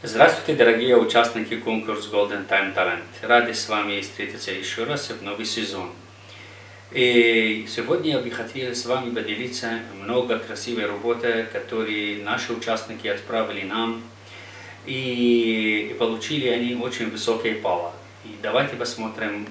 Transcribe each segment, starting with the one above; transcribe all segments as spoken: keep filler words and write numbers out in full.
Здравствуйте, дорогие участники конкурса Golden Time Talent. Рады с вами встретиться еще раз в новый сезон. И сегодня я бы хотел с вами поделиться много красивой работы, которые наши участники отправили нам. И получили они очень высокие баллы. И давайте посмотрим.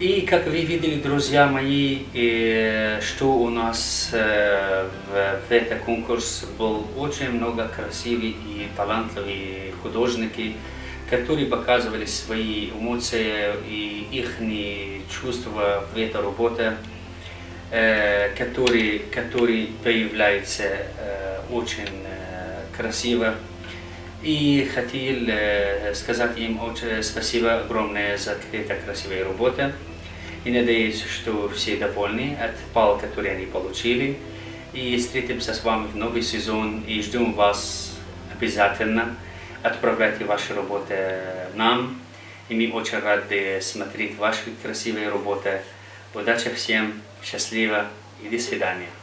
И как вы видели, друзья мои, что у нас в этот конкурс был очень много красивых и талантливых художников, которые показывали свои эмоции и их чувства в этой работе, которые, которые появляются очень красиво. И хотел сказать им очень спасибо огромное за эти красивые работы. И надеюсь, что все довольны от баллов, которые они получили. И встретимся с вами в новый сезон. И ждем вас обязательно. Отправляйте ваши работы нам. И мы очень рады смотреть ваши красивые работы. Удачи всем, счастливо и до свидания.